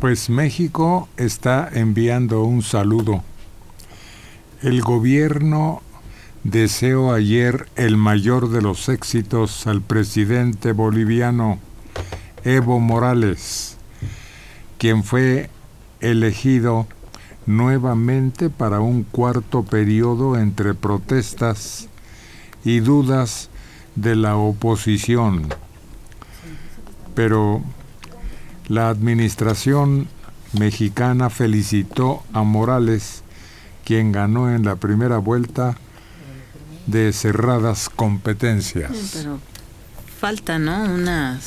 Pues México está enviando un saludo. El gobierno deseó ayer el mayor de los éxitos al presidente boliviano Evo Morales, quien fue elegido nuevamente para un cuarto periodo entre protestas y dudas de la oposición. Pero la administración mexicana felicitó a Morales, quien ganó en la primera vuelta de cerradas competencias. Pero falta, ¿no?, una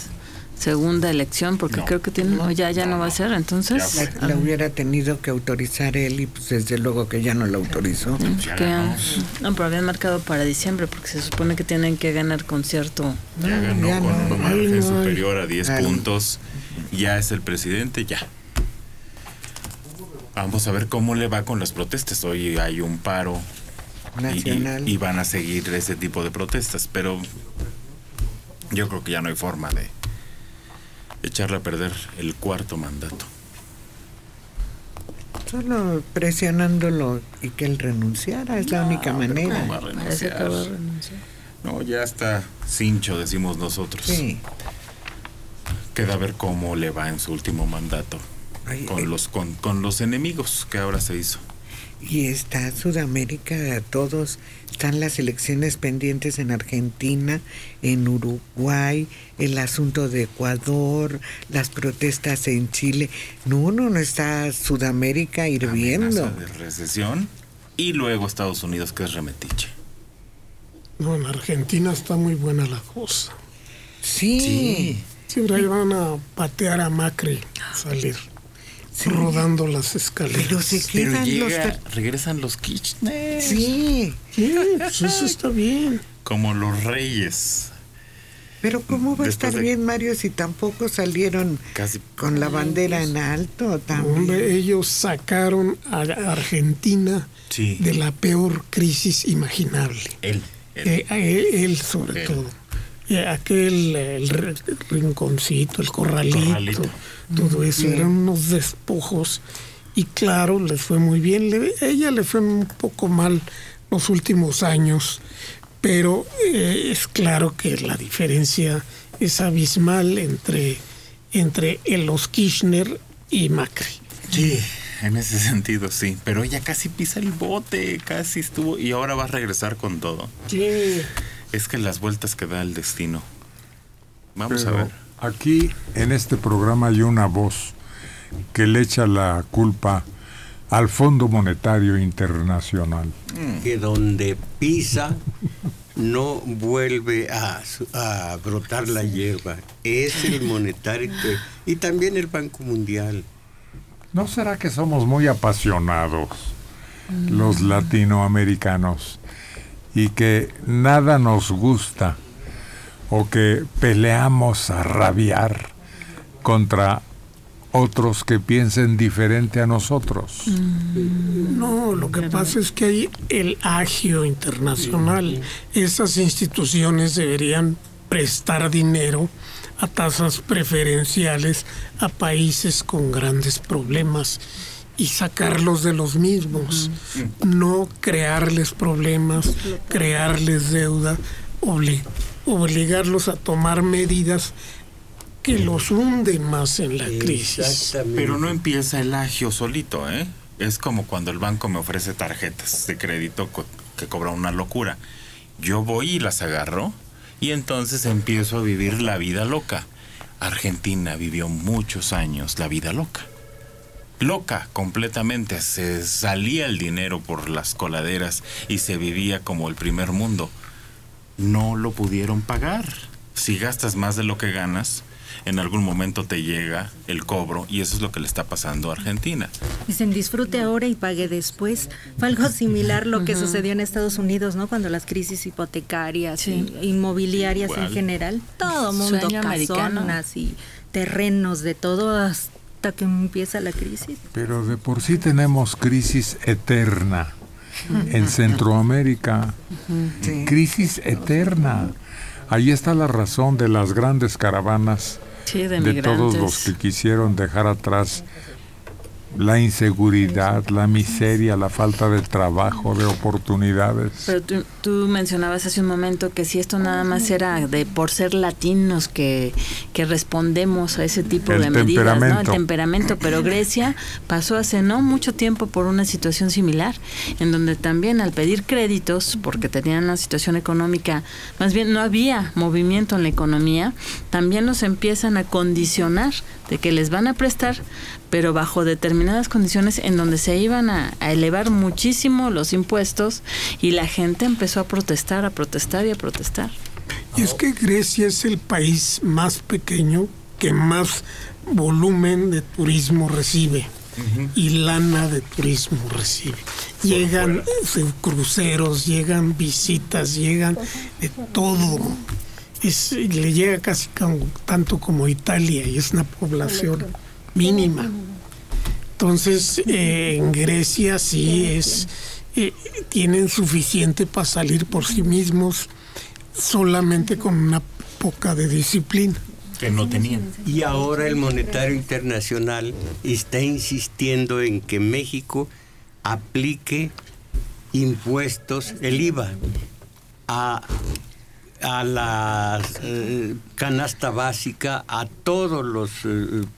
segunda elección, porque no, creo que tiene, no, ya no va a ser, entonces... La hubiera tenido que autorizar él y pues desde luego que ya no la autorizó. Porque, no, pero habían marcado para diciembre, porque se supone que tienen que ganar con cierto... Ya ganó con margen superior a 10 puntos. Ya es el presidente, ya. Vamos a ver cómo le va con las protestas. Hoy hay un paro nacional y van a seguir ese tipo de protestas, pero yo creo que ya no hay forma de echarle a perder el cuarto mandato. Solo presionándolo y que él renunciara, es la única manera. ¿Cómo va a renunciar? No, ya está cincho, decimos nosotros. Sí. Queda a ver cómo le va en su último mandato con los enemigos que ahora se hizo. Y está Sudamérica, todos, están las elecciones pendientes en Argentina, en Uruguay, el asunto de Ecuador, las protestas en Chile. No está Sudamérica hirviendo. Amenaza de recesión y luego Estados Unidos, que es remetiche. No, en Argentina está muy buena la cosa. Sí. Sí. Siempre van a patear a Macri, salir rodando las escaleras. Pero se quedan regresan los Kirchner. Sí. Sí, pues eso está bien. Como los reyes. Pero ¿cómo va a estar bien, Mario, si tampoco salieron casi con la bandera en alto? También. Hombre, ellos sacaron a Argentina de la peor crisis imaginable. Él sobre todo. Aquel el rinconcito, el corralito, todo eso, eran unos despojos y claro, les fue muy bien. Ella le fue un poco mal los últimos años, pero es claro que la diferencia es abismal entre los Kirchner y Macri. Sí, en ese sentido sí, pero ella casi pisa el bote, casi estuvo y ahora va a regresar con todo. Sí. Es que las vueltas que da el destino. Vamos a ver. Aquí, en este programa, hay una voz que le echa la culpa al Fondo Monetario Internacional. Que donde pisa no vuelve a brotar la hierba. Es el monetario y también el Banco Mundial. ¿No será que somos muy apasionados los latinoamericanos? Y que nada nos gusta o que peleamos a rabiar contra otros que piensen diferente a nosotros. No, lo que pasa es que hay el agio internacional. Esas instituciones deberían prestar dinero a tasas preferenciales a países con grandes problemas y sacarlos de los mismos, no crearles problemas, crearles deuda, obligarlos a tomar medidas que los hunden más en la crisis. Pero no empieza el agio solito, ¿eh? Es como cuando el banco me ofrece tarjetas de crédito que cobra una locura. Yo voy y las agarro y entonces empiezo a vivir la vida loca. Argentina vivió muchos años la vida loca completamente, se salía el dinero por las coladeras y se vivía como el primer mundo. No lo pudieron pagar. Si gastas más de lo que ganas, en algún momento te llega el cobro y eso es lo que le está pasando a Argentina. Dicen, disfrute ahora y pague después. Fue algo similar lo que sucedió en Estados Unidos, ¿no? Cuando las crisis hipotecarias, inmobiliarias en general, todo mundo casonas y terrenos de todas que empieza la crisis. Pero de por sí tenemos crisis eterna en Centroamérica. Crisis eterna. Ahí está la razón de las grandes caravanas sí, de todos los que quisieron dejar atrás la inseguridad, la miseria, la falta de trabajo, de oportunidades. Pero tú mencionabas hace un momento que si esto nada más era de por ser latinos que respondemos a ese tipo de medidas, ¿no? El temperamento. Pero Grecia pasó hace no mucho tiempo por una situación similar, en donde también al pedir créditos, porque tenían una situación económica, más bien no había movimiento en la economía, también los empiezan a condicionar de que les van a prestar, pero bajo determinadas condiciones en donde se iban a elevar muchísimo los impuestos, y la gente empezó a protestar, a protestar y a protestar. Y es que Grecia es el país más pequeño que más volumen de turismo recibe y lana de turismo recibe. Llegan cruceros, llegan visitas, llegan de todo. Le llega casi tanto como Italia, y es una población mínima. Entonces, en Grecia sí es, tienen suficiente para salir por sí mismos, solamente con una poca de disciplina. Que no tenían. Y ahora el Monetario Internacional está insistiendo en que México aplique impuestos, el IVA, a la canasta básica, a todos los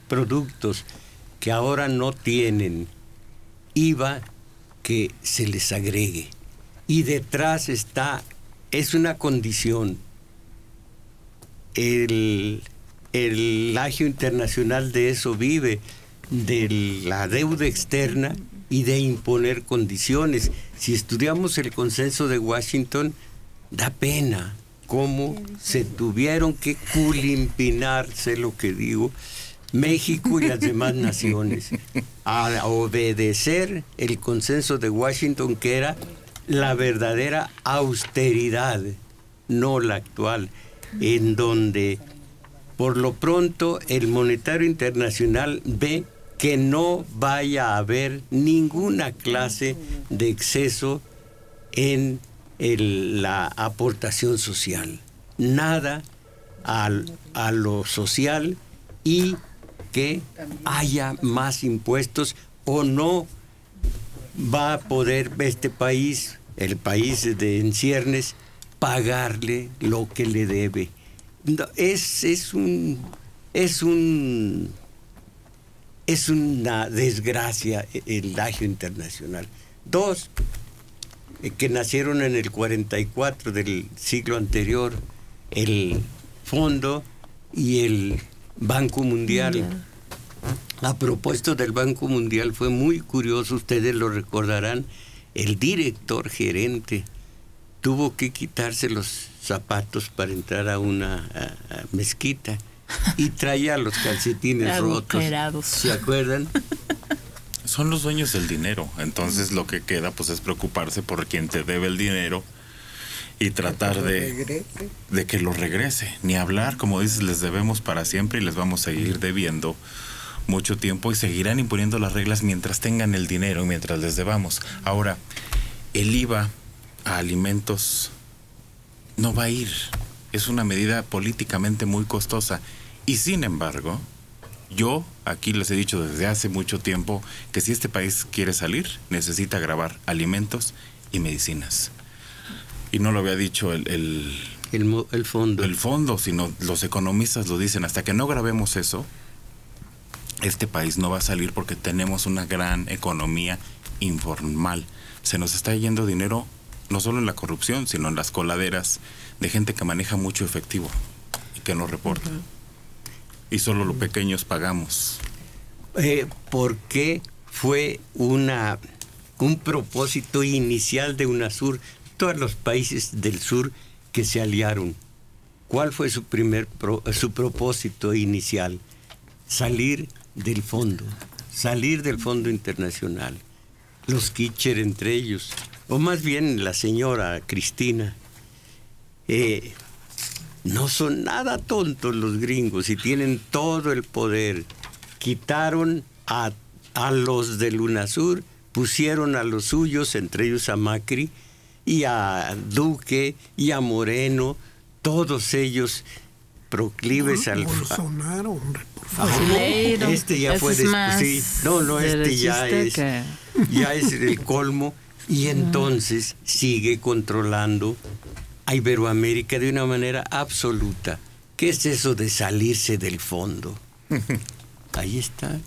productos que ahora no tienen IVA, que se les agregue. Y detrás está, es una condición, el agio internacional de eso vive, de la deuda externa y de imponer condiciones. Si estudiamos el consenso de Washington, da pena cómo se tuvieron que culimpinarse, lo que digo, México y las demás naciones, a obedecer el consenso de Washington, que era la verdadera austeridad, no la actual, en donde por lo pronto el Monetario Internacional ve que no vaya a haber ninguna clase de exceso en la aportación social, nada a lo social, y que haya más impuestos, o no va a poder este país, el país de enciernes, pagarle lo que le debe. No, es una desgracia el agio internacional. Dos, que nacieron en el 44 del siglo anterior, el Fondo y el Banco Mundial. A propósito del Banco Mundial, fue muy curioso, ustedes lo recordarán, el director gerente tuvo que quitarse los zapatos para entrar a una mezquita y traía los calcetines rotos. ¿Se acuerdan? Son los dueños del dinero, entonces lo que queda pues es preocuparse por quien te debe el dinero y tratar de que lo regrese. Ni hablar, como dices, les debemos para siempre y les vamos a seguir debiendo mucho tiempo, y seguirán imponiendo las reglas mientras tengan el dinero y mientras les debamos. Ahora, el IVA a alimentos no va a ir, es una medida políticamente muy costosa, y sin embargo, yo aquí les he dicho desde hace mucho tiempo que si este país quiere salir, necesita gravar alimentos y medicinas. Y no lo había dicho el fondo. El fondo, sino los economistas lo dicen. Hasta que no grabemos eso, este país no va a salir, porque tenemos una gran economía informal. Se nos está yendo dinero no solo en la corrupción, sino en las coladeras de gente que maneja mucho efectivo y que no reporta. Y solo los pequeños pagamos. ¿Por qué fue un propósito inicial de UNASUR? Todos los países del sur que se aliaron, ¿cuál fue su propósito inicial? Salir del fondo, salir del Fondo Internacional. Los Kirchner entre ellos, o más bien la señora Cristina. No son nada tontos los gringos y tienen todo el poder. Quitaron a los del UNASUR, pusieron a los suyos, entre ellos a Macri y a Duque y a Moreno, todos ellos proclives al... Bolsonaro, hombre, por favor. Brasileiro, este ya fue... Sí, no, este ya es el colmo. Y entonces sigue controlando a Iberoamérica de una manera absoluta. ¿Qué es eso de salirse del fondo? Ahí está.